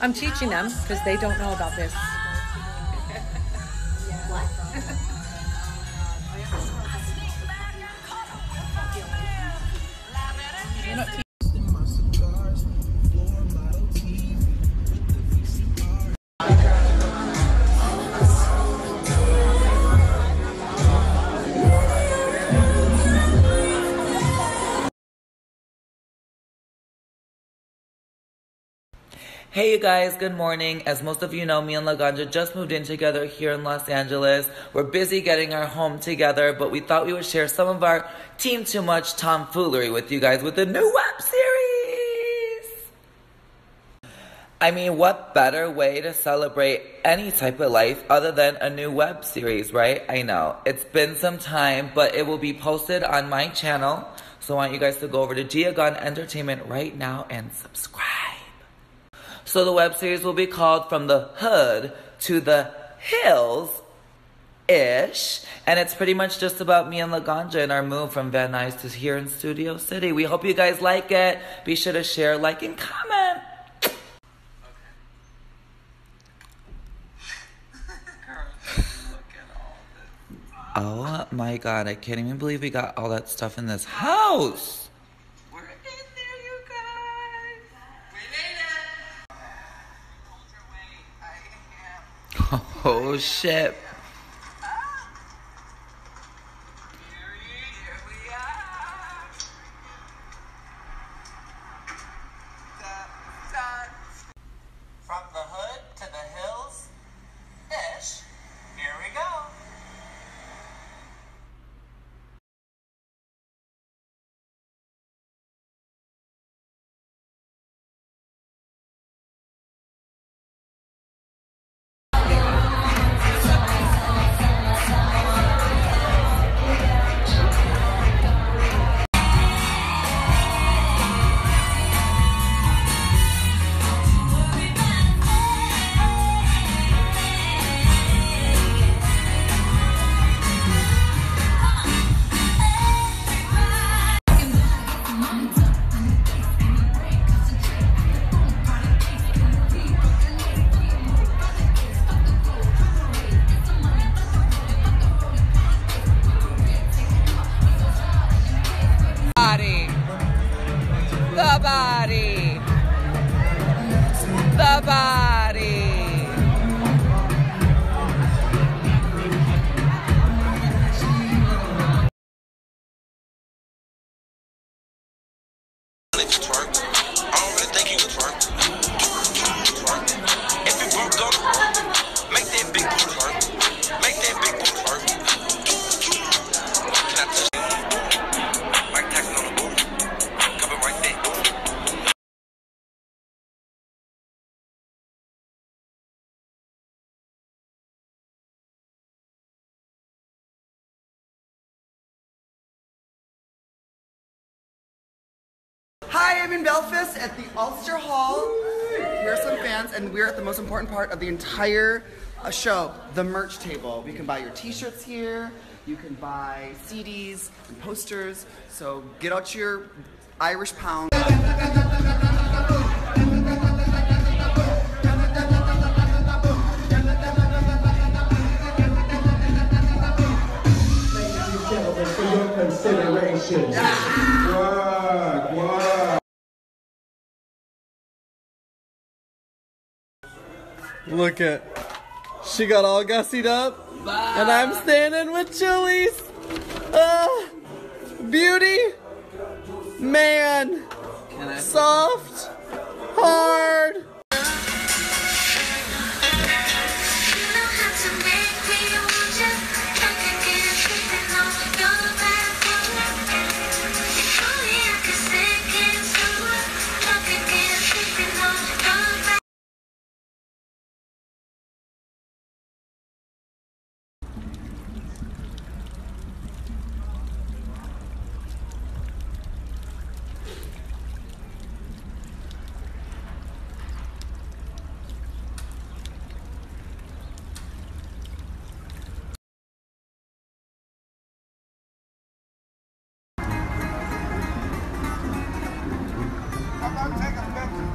I'm teaching them because they don't know about this. What? Hey you guys, good morning. As most of you know, me and Laganja just moved in together here in Los Angeles. We're busy getting our home together, but we thought we would share some of our Team Too Much tomfoolery with you guys with the new web series. I mean, what better way to celebrate any type of life other than a new web series, right? I know, it's been some time, but it will be posted on my channel. So I want you guys to go over to Gia Gunn Entertainment right now and subscribe. So the web series will be called From the Hood to the Hills-ish. And it's pretty much just about me and Laganja and our move from Van Nuys to here in Studio City. We hope you guys like it. Be sure to share, like, and comment. Okay. Girl, look at all this. Oh my God, I can't even believe we got all that stuff in this house. Oh shit. From the hood to the hills-ish, here we go. Hi, I'm in Belfast at the Ulster Hall. Here are some fans, and we're at the most important part of the entire show, the merch table. You can buy your t-shirts here, you can buy CDs and posters, so get out your Irish pound. Look at, she got all gussied up. Bye. And I'm standing with Chili's. Beauty, man, soft, hard.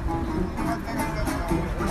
Take a picture.